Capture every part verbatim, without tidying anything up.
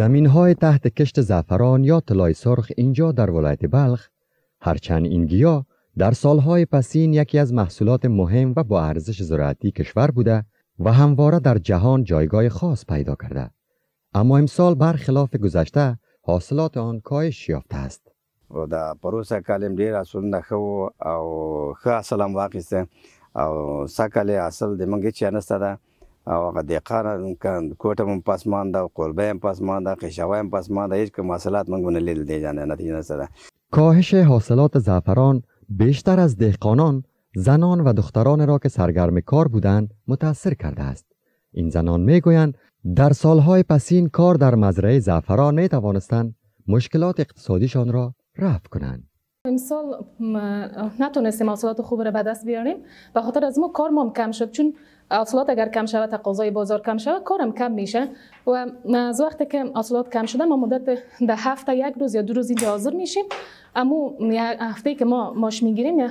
زمین های تحت کشت زعفران یا طلای سرخ اینجا در ولایت بلخ، هرچند این گیاه در سالهای پسین یکی از محصولات مهم و با ارزش زراعتی کشور بوده و همواره در جهان جایگاه خاص پیدا کرده، اما امسال برخلاف گذشته حاصلات آن کاهش یافته است. و در پروسه کالم دیر اصول نخو او خاصل هم واقعسته او سکل اصل دمانگی چی نسته ده او قدیقان کوتم هم پاسمان ده و قلبه هم پاسمان ده قشوه هم پاسمان ده هیچ که محصلات منگونه لیل دیجانه نتیجه نسته ده. کاهش حاصلات زعفران بیشتر از دهقانان، زنان و دختران را که سرگرم کار بودند متاثر کرده است. این زنان میگویند در سالهای پسین کار در مزرعه زعفران نتوانستند مشکلات اقتصادیشان را رفع کنند. امسال نتونستیم حاصلات خوب را به دست بیاریم، به خاطر از ما کار ما کم شد، چون حاصلات اگر کم شود تقاضای بازار کم شود کارم کم میشه و از وقتی که حاصلات کم شده ما مدت ده هفته یک روز یا دو روز اینجا حاضر میشیم، اما هفته که ما ماش میگیریم یا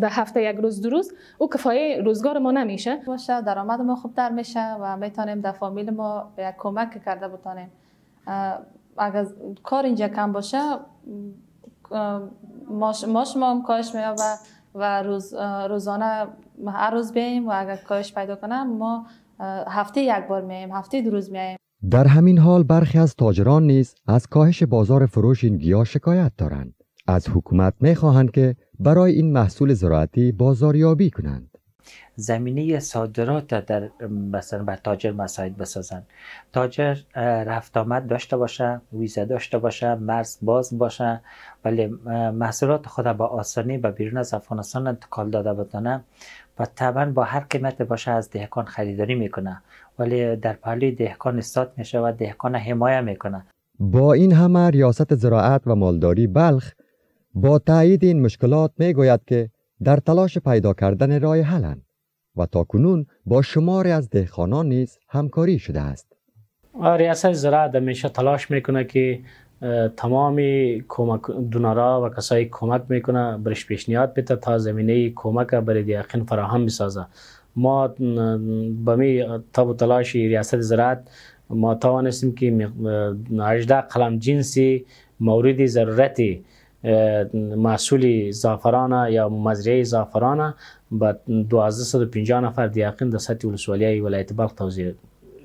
ده هفته یک روز دو روز او کفایه روزگار ما نمیشه. باشه درآمد ما خوب در میشه و میتونیم در فامیل ما به کمک کرده بتونیم. اگر کار اینجا کم باشه ماش ماش ما هم کاش میاد و و روز روزانه هر روز بیاییم و اگر کاهش پیدا کنم ما هفته یک بار میاییم، هفته دو روز میاییم. در همین حال برخی از تاجران نیز از کاهش بازار فروش این گیاه شکایت دارند. از حکومت میخواهند که برای این محصول زراعتی بازاریابی کنند. زمینه صادرات در مثلا بر تاجر مساعد بسازند. تاجر رفت آمد داشته باشه، ویزا داشته باشه، مرز باز باشه، ولی محصولات خود با آسانی به بیرون از افغانستان انتقال داده بتونه و طبعا با هر قیمت باشه از دهقان خریداری میکنه، ولی در پهلوی دهقان استاد میشه و دهقان حمایه میکنه. با این همه ریاست زراعت و مالداری بلخ با تایید این مشکلات میگوید که در تلاش پیدا کردن راه حلن و تاکنون با شماری از دهقانان نیز همکاری شده است. ریاست زراعت همیشه تلاش میکنه که تمام کمک دونارا و کسایی کمک میکنه برش پیشنهاد بده تا زمینه کمک برای دهقان فراهم بسازه. ما با می تب و تلاش ریاست زراعت ما توانستیم که هجده قلم جنسی مورد ضرورتی محصول زعفران یا مزرعه زعفران به دوازده صد و پنجاه نفر دیاقین در سطح ولسوالی ولایت بلخ توزیع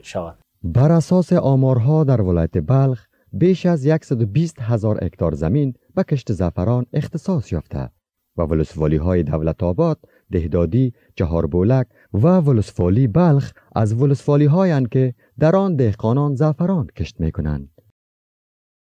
شود. بر اساس آمارها در ولایت بلخ بیش از صد و بیست هزار هکتار زمین به کشت زعفران اختصاص یافته و ولسوالی های دولت آباد، دهدادی، چهاربولک و ولسوالی بلخ از ولسوالی هایند که در آن دهقانان زعفران کشت می کنند.